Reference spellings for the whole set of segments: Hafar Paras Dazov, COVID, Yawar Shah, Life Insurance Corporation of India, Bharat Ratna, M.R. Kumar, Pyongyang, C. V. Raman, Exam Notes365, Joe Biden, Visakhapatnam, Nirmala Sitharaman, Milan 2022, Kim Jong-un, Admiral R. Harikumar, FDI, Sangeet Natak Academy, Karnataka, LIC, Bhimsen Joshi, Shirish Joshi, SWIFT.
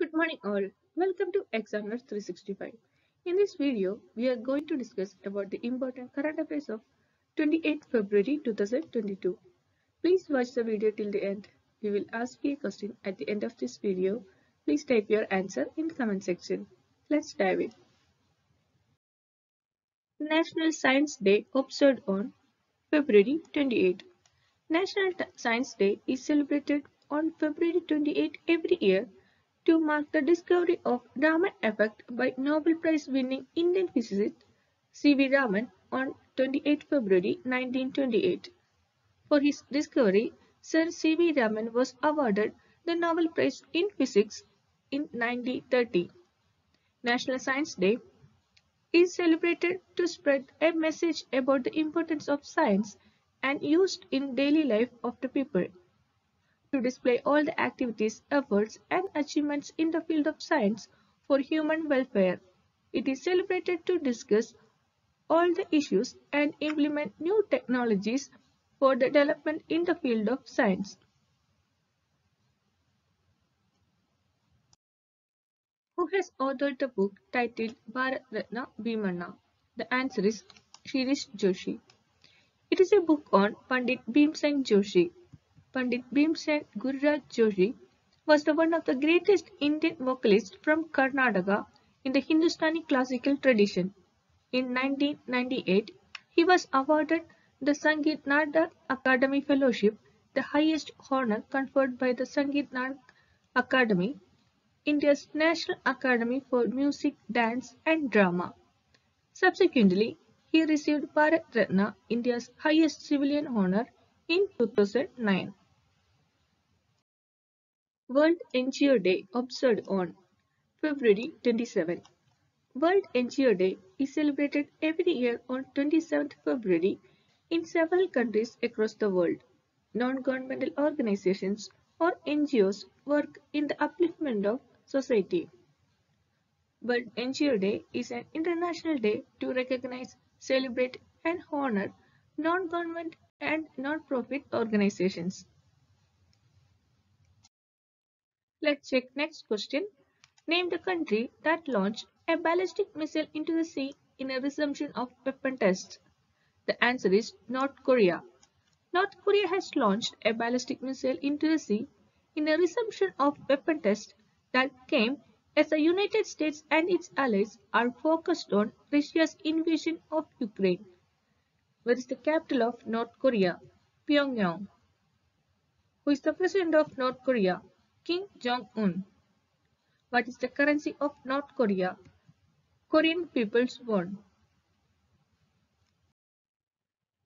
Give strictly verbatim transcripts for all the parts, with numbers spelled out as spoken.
Good morning all. Welcome to Exam Notes three sixty-five. In this video, we are going to discuss about the important current affairs of twenty-eighth February two thousand twenty-two. Please watch the video till the end. We will ask you a question at the end of this video. Please type your answer in the comment section. Let's dive in. National Science Day observed on February twenty-eighth. National Science Day is celebrated on February twenty-eighth every year to mark the discovery of Raman effect by Nobel Prize winning Indian physicist C. V. Raman on twenty-eighth February nineteen twenty-eight. For his discovery, Sir C. V. Raman was awarded the Nobel Prize in Physics in nineteen thirty. National Science Day is celebrated to spread a message about the importance of science and used in daily life of the people. To display all the activities, efforts, and achievements in the field of science for human welfare. It is celebrated to discuss all the issues and implement new technologies for the development in the field of science. Who has authored the book titled Bharat Ratna Bhimanna? The answer is Shirish Joshi. It is a book on Pandit Bhimsen Joshi. Pandit Bhimsen Joshi was the one of the greatest Indian vocalists from Karnataka in the Hindustani classical tradition. In nineteen ninety-eight, he was awarded the Sangeet Natak Academy Fellowship, the highest honor conferred by the Sangeet Natak Academy, India's National Academy for Music, Dance and Drama. Subsequently, he received Bharat Ratna, India's highest civilian honor, in two thousand nine. World N G O Day observed on February twenty-seventh. World N G O Day is celebrated every year on twenty-seventh February in several countries across the world. Non-governmental organizations or N G Os work in the upliftment of society. World N G O Day is an international day to recognize, celebrate, and honor non-government and non-profit organizations. Let's check next question. Name the country that launched a ballistic missile into the sea in a resumption of weapon tests. The answer is North Korea. North Korea has launched a ballistic missile into the sea in a resumption of weapon tests that came as the United States and its allies are focused on Russia's invasion of Ukraine. Where is the capital of North Korea? Pyongyang. Who is the president of North Korea? Kim Jong-un. What is the currency of North Korea? Korean People's Won.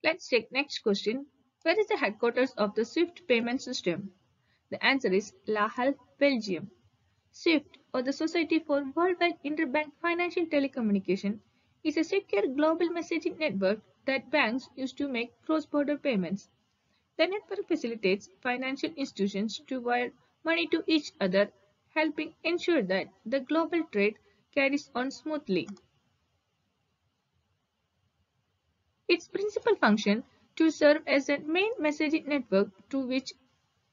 Let's take next question. Where is the headquarters of the SWIFT payment system? The answer is La Halle, Belgium. SWIFT, or the Society for Worldwide Interbank Financial Telecommunication, is a secure global messaging network that banks use to make cross-border payments. The network facilitates financial institutions to wire money to each other, helping ensure that the global trade carries on smoothly. Its principal function to serve as a main messaging network through which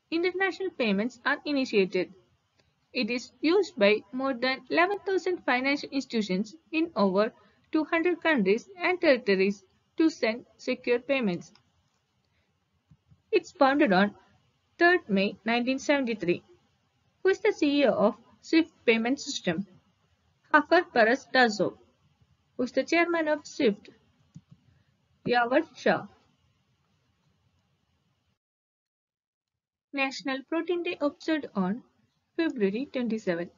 international payments are initiated. It is used by more than eleven thousand financial institutions in over two hundred countries and territories to send secure payments. It's founded on third May nineteen seventy-three. Who is the C E O of SWIFT payment system? Hafar Paras Dazov. Who is the chairman of SWIFT? Yawar Shah. National Protein Day observed on February twenty-seventh.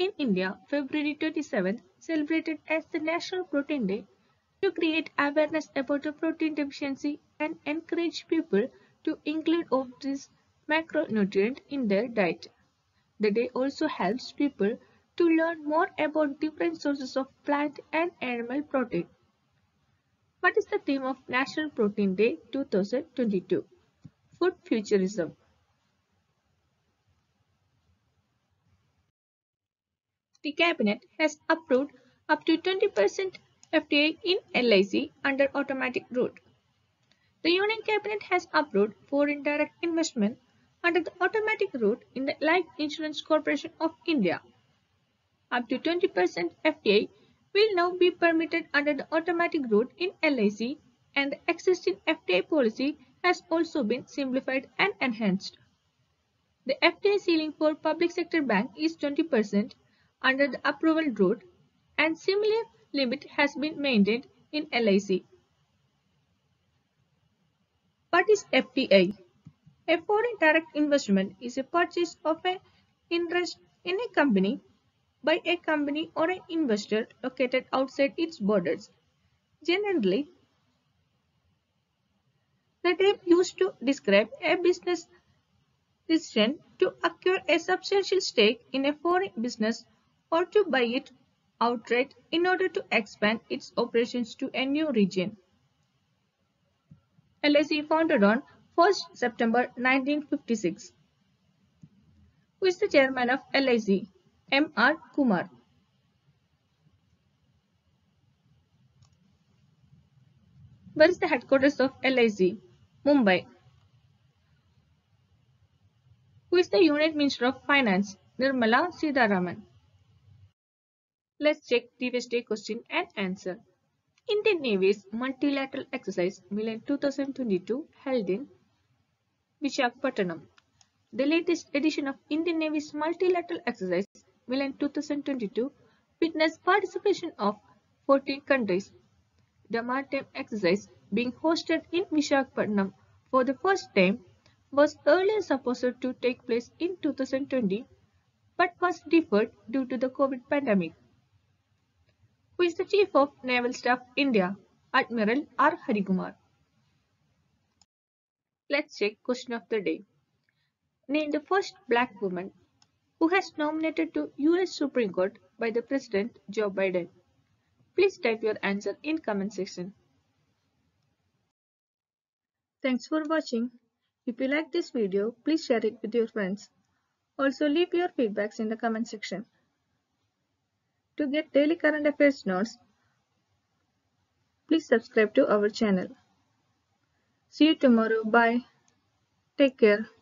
In India, February twenty-seventh celebrated as the National Protein Day to create awareness about the protein deficiency and encourage people to include of this macronutrient in their diet. The day also helps people to learn more about different sources of plant and animal protein. What is the theme of National Protein Day twenty twenty-two? Food futurism. The Cabinet has approved up to twenty percent F D I in L I C under automatic route. The Union Cabinet has approved foreign direct investment under the automatic route in the Life Insurance Corporation of India. Up to twenty percent F D I will now be permitted under the automatic route in L I C, and the existing F D I policy has also been simplified and enhanced. The F D I ceiling for public sector bank is twenty percent under the approval route, and similar limit has been maintained in L I C. What is F D I? A foreign direct investment is a purchase of an interest in a company by a company or an investor located outside its borders. Generally, the term used to describe a business decision to acquire a substantial stake in a foreign business or to buy it outright in order to expand its operations to a new region. L I C founded on first September nineteen fifty-six. Who is the chairman of L I C? M R Kumar. Where is the headquarters of L I C? Mumbai. Who is the Union Minister of Finance? Nirmala Sitharaman. Let's check previous day question and answer. Indian Navy's multilateral exercise Milan twenty twenty-two held in Visakhapatnam. The latest edition of Indian Navy's multilateral exercise Milan twenty twenty-two witnessed participation of fourteen countries. The maritime exercise being hosted in Visakhapatnam for the first time was earlier supposed to take place in two thousand twenty but was deferred due to the COVID pandemic. Who is the Chief of Naval Staff India? Admiral R. Harikumar. Let's check question of the day. Name the first black woman who has nominated to U S Supreme Court by the President Joe Biden. Please type your answer in comment section. Thanks for watching. If you like this video, please share it with your friends. Also leave your feedbacks in the comment section. To get daily current affairs notes, please subscribe to our channel. See you tomorrow. Bye. Take care.